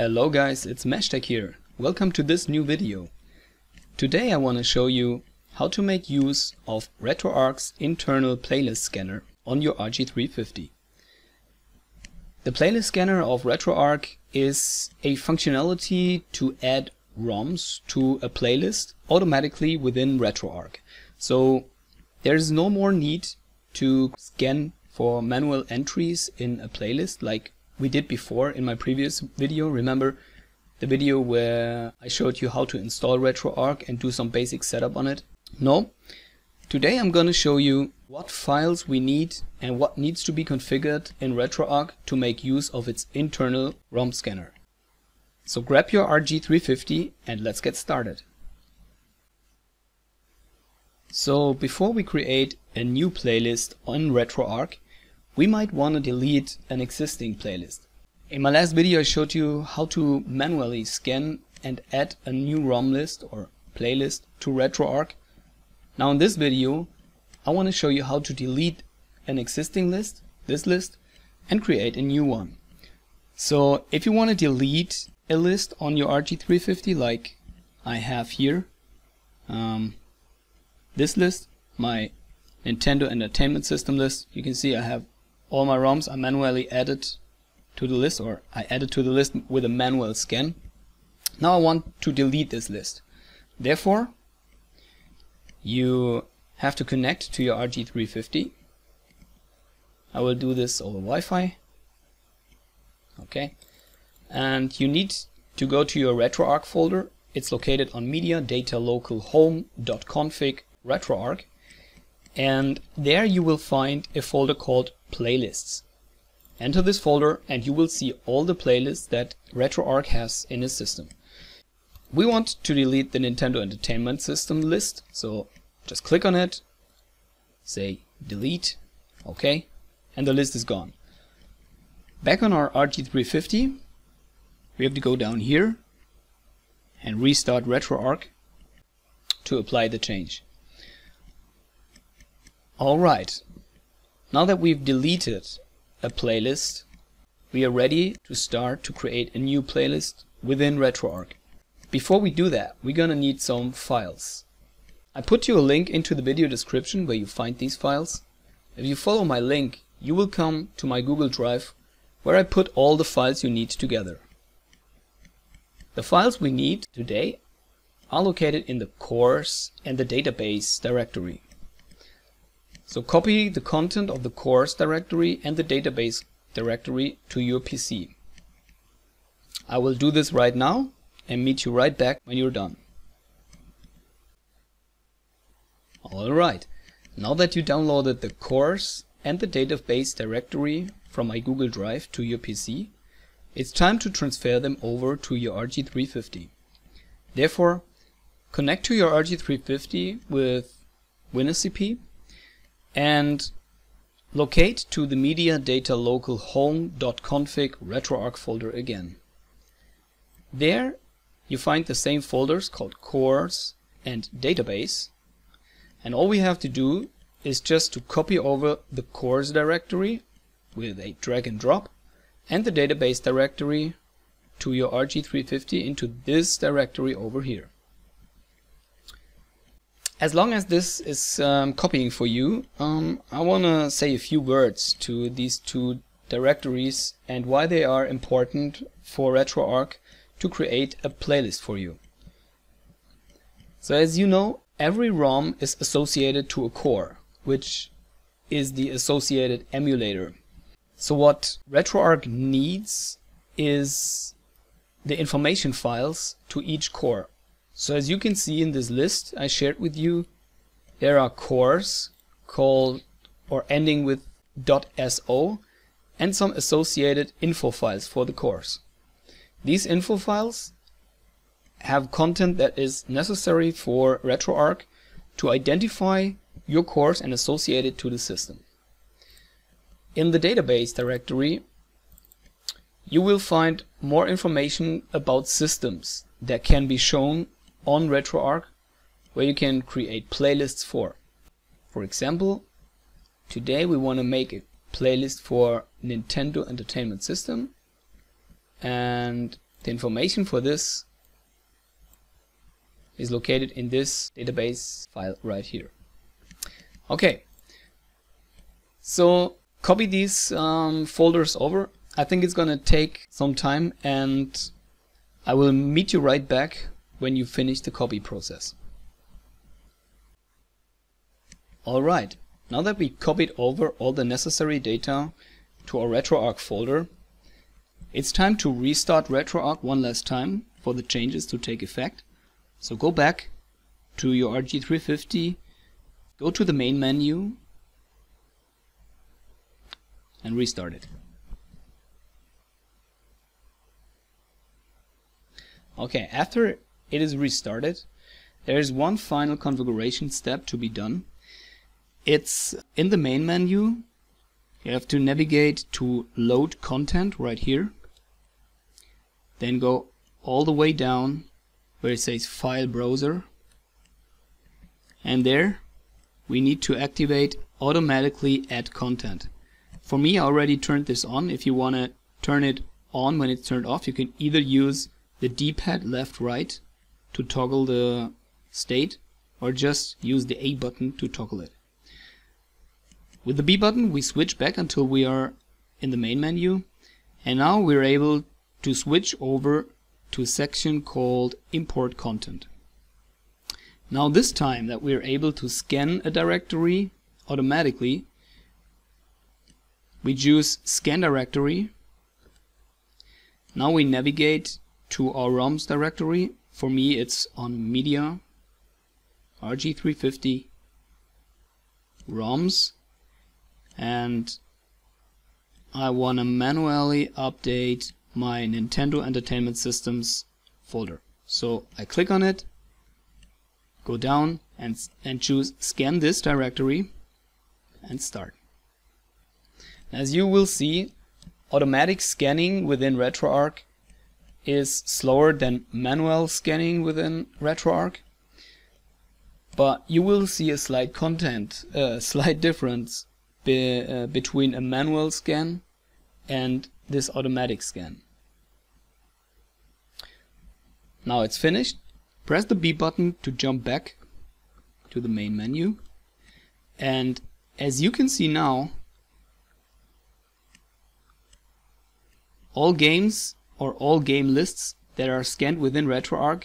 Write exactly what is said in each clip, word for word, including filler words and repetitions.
Hello guys, it's MashTec here. Welcome to this new video. Today I want to show you how to make use of RetroArch's internal playlist scanner on your R G three fifty. The playlist scanner of RetroArch is a functionality to add ROMs to a playlist automatically within RetroArch. So there is no more need to scan for manual entries in a playlist like we did before in my previous video. Remember the video where I showed you how to install RetroArch and do some basic setup on it? No. Today I'm going to show you what files we need and what needs to be configured in RetroArch to make use of its internal ROM scanner. So grab your R G three fifty and let's get started. So before we create a new playlist on RetroArch, we might want to delete an existing playlist. In my last video I showed you how to manually scan and add a new ROM list or playlist to RetroArch. Now in this video I want to show you how to delete an existing list, this list, and create a new one. So if you want to delete a list on your R G three fifty like I have here, um, this list, my Nintendo Entertainment System list, you can see I have all my ROMs are manually added to the list, or I added to the list with a manual scan. Now I want to delete this list. Therefore, you have to connect to your R G three fifty. I will do this over Wi-Fi. Okay. And you need to go to your RetroArch folder. It's located on media data local home.config RetroArch. And there you will find a folder called Playlists. Enter this folder and you will see all the playlists that RetroArch has in its system. We want to delete the Nintendo Entertainment System list, so just click on it, say delete, OK, and the list is gone. Back on our R G three fifty, we have to go down here and restart RetroArch to apply the change. Alright, now that we've deleted a playlist, we are ready to start to create a new playlist within RetroArch. Before we do that, we're gonna need some files. I put you a link into the video description where you find these files. If you follow my link, you will come to my Google Drive where I put all the files you need together. The files we need today are located in the cores and the database directory. So copy the content of the cores directory and the database directory to your P C. I will do this right now and meet you right back when you're done. Alright, now that you downloaded the cores and the database directory from my Google Drive to your P C, it's time to transfer them over to your R G three fifty. Therefore, connect to your R G three fifty with WinSCP and locate to the media data local home.config RetroArch folder again. There you find the same folders called cores and database, and all we have to do is just to copy over the cores directory with a drag and drop and the database directory to your R G three fifty into this directory over here. As long as this is um, copying for you, um, I want to say a few words to these two directories and why they are important for RetroArch to create a playlist for you. So as you know, every ROM is associated to a core, which is the associated emulator. So what RetroArch needs is the information files to each core. So as you can see in this list I shared with you, there are cores called or ending with .so and some associated info files for the cores. These info files have content that is necessary for RetroArch to identify your cores and associate it to the system. In the database directory you will find more information about systems that can be shown on RetroArch, where you can create playlists for. For example, today we want to make a playlist for Nintendo Entertainment System, and The information for this is located in this database file right here. Okay, so copy these um, folders over. I think it's gonna take some time, and I will meet you right back when you finish the copy process. Alright, now that we copied over all the necessary data to our RetroArch folder, it's time to restart RetroArch one last time for the changes to take effect. So go back to your R G three fifty, go to the main menu and restart it. Okay, after it is restarted, there is one final configuration step to be done. It's in the main menu. You have to navigate to load content right here, then go all the way down where it says file browser, and there we need to activate automatically add content. For me, I already turned this on. If you want to turn it on when it's turned off, you can either use the D-pad left right to toggle the state, or just use the A button to toggle it. With the B button we switch back until we are in the main menu, and now we're able to switch over to a section called import content. Now this time that we're able to scan a directory automatically, we choose scan directory. Now we navigate to our ROMs directory. For me it's on media, R G three fifty, ROMs, and I want to manually update my Nintendo Entertainment Systems folder. So I click on it, go down and, and choose scan this directory and start. As you will see, automatic scanning within RetroArch is slower than manual scanning within RetroArch, but you will see a slight content, uh, slight difference be, uh, between a manual scan and this automatic scan. Now it's finished. Press the B button to jump back to the main menu, and as you can see now, all games or all game lists that are scanned within RetroArch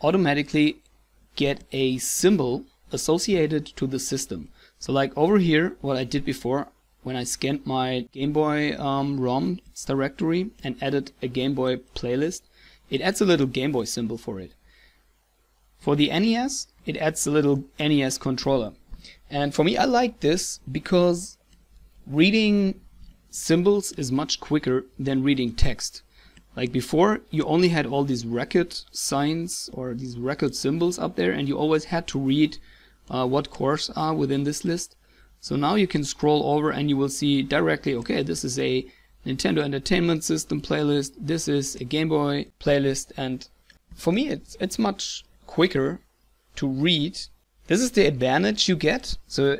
automatically get a symbol associated to the system. So like over here, what I did before, when I scanned my Game Boy um, ROMs directory and added a Game Boy playlist, it adds a little Game Boy symbol for it. For the N E S, it adds a little N E S controller. And for me, I like this because reading symbols is much quicker than reading text. Like before, you only had all these record signs or these record symbols up there, and you always had to read uh, what cores are within this list. So now you can scroll over and you will see directly, okay, this is a Nintendo Entertainment System playlist, this is a Game Boy playlist, and for me it's, it's much quicker to read. This is the advantage you get, so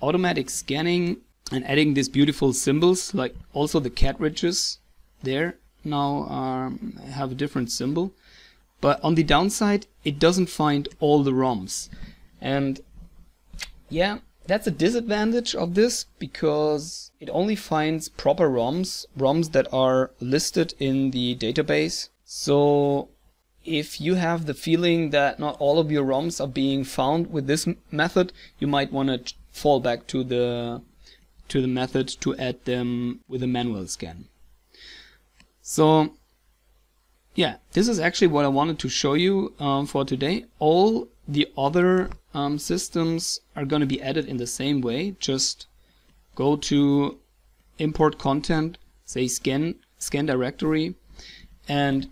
automatic scanning and adding these beautiful symbols, like also the cartridges there now um, have a different symbol. But on the downside, it doesn't find all the ROMs, and yeah, that's a disadvantage of this because it only finds proper ROMs, ROMs that are listed in the database. So if you have the feeling that not all of your ROMs are being found with this method, you might want to fall back to the to the method to add them with a manual scan. So yeah, this is actually what I wanted to show you um, for today. All the other um, systems are going to be added in the same way. Just go to import content, say scan scan directory, and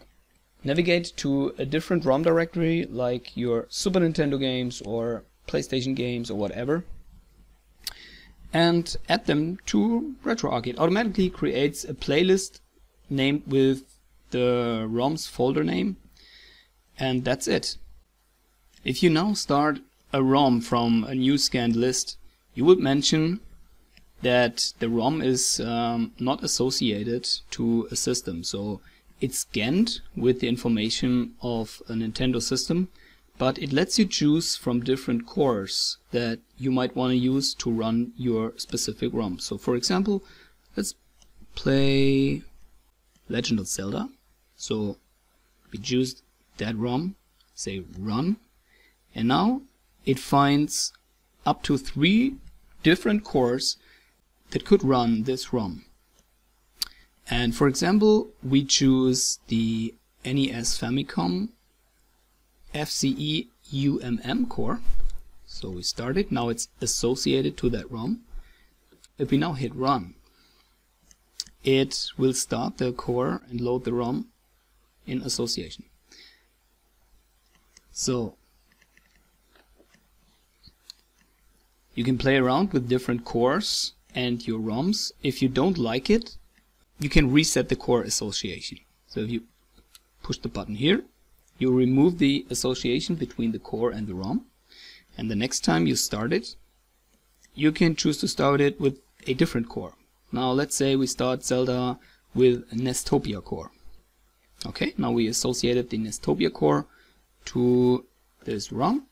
navigate to a different ROM directory like your Super Nintendo games or PlayStation games or whatever, and add them to RetroArch. It automatically creates a playlist named with the ROMs folder name, and that's it. If you now start a ROM from a new scanned list, you would mention that the ROM is um, not associated to a system. So It's scanned with the information of a Nintendo system, but it lets you choose from different cores that you might want to use to run your specific ROM. So for example, let's play Legend of Zelda. So we choose that ROM, say run, and now it finds up to three different cores that could run this ROM. And for example, we choose the N E S Famicom F C E U M M core. So we start it, now it's associated to that ROM. If we now hit run, it will start the core and load the ROM in association. So you can play around with different cores and your ROMs. If you don't like it, you can reset the core association. So if you push the button here, you remove the association between the core and the ROM, and the next time you start it, you can choose to start it with a different core. Now let's say we start Zelda with Nestopia core. Okay, now we associated the Nestopia core to this ROM.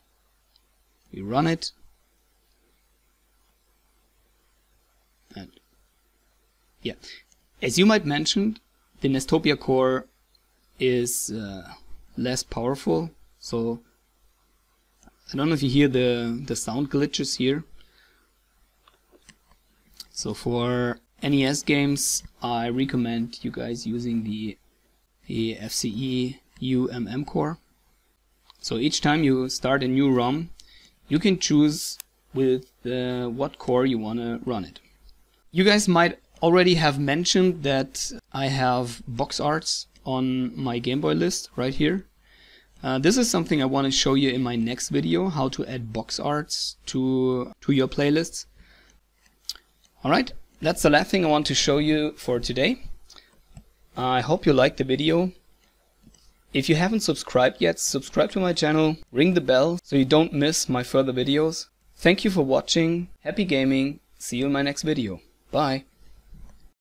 We run it, and yeah, as you might mentioned, the Nestopia core is uh, less powerful, so I don't know if you hear the the sound glitches here. So for N E S games, I recommend you guys using the the F C E U M M core. So each time you start a new ROM, you can choose with uh, what core you want to run it. You guys might already have mentioned that I have box arts on my Game Boy list right here. Uh, this is something I want to show you in my next video, how to add box arts to to your playlists. Alright, that's the last thing I want to show you for today. I hope you liked the video. If you haven't subscribed yet, subscribe to my channel, ring the bell so you don't miss my further videos. Thank you for watching, happy gaming, see you in my next video. Bye!